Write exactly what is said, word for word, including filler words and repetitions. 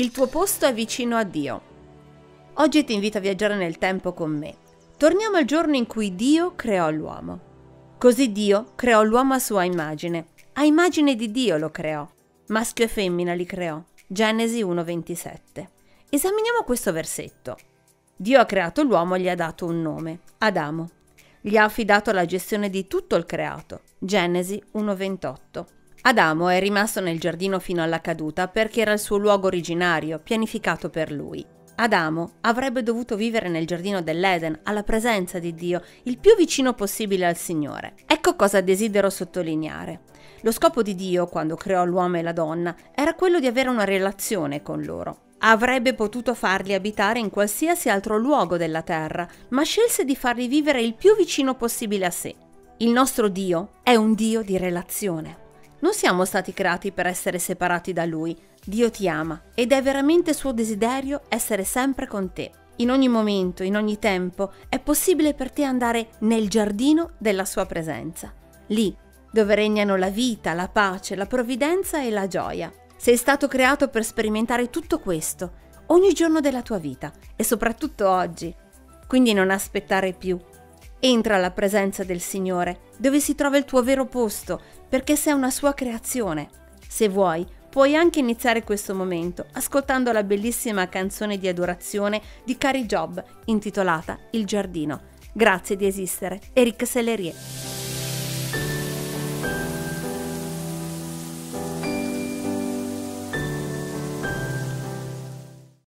Il tuo posto è vicino a Dio. Oggi ti invito a viaggiare nel tempo con me. Torniamo al giorno in cui Dio creò l'uomo. Così Dio creò l'uomo a sua immagine. A immagine di Dio lo creò. Maschio e femmina li creò. Genesi uno ventisette. Esaminiamo questo versetto. Dio ha creato l'uomo e gli ha dato un nome, Adamo. Gli ha affidato la gestione di tutto il creato, Genesi uno ventotto. Adamo è rimasto nel giardino fino alla caduta perché era il suo luogo originario, pianificato per lui. Adamo avrebbe dovuto vivere nel giardino dell'Eden, alla presenza di Dio, il più vicino possibile al Signore. Ecco cosa desidero sottolineare. Lo scopo di Dio, quando creò l'uomo e la donna, era quello di avere una relazione con loro. Avrebbe potuto farli abitare in qualsiasi altro luogo della terra, ma scelse di farli vivere il più vicino possibile a sé. Il nostro Dio è un Dio di relazione. Non siamo stati creati per essere separati da Lui. Dio ti ama ed è veramente suo desiderio essere sempre con te. In ogni momento, in ogni tempo, è possibile per te andare nel giardino della sua presenza. Lì, dove regnano la vita, la pace, la provvidenza e la gioia. Sei stato creato per sperimentare tutto questo, ogni giorno della tua vita e soprattutto oggi. Quindi non aspettare più. Entra alla presenza del Signore, dove si trova il tuo vero posto, perché sei una sua creazione. Se vuoi, puoi anche iniziare questo momento ascoltando la bellissima canzone di adorazione di Kari Jobe, intitolata Il Giardino. Grazie di esistere, Eric Célérier.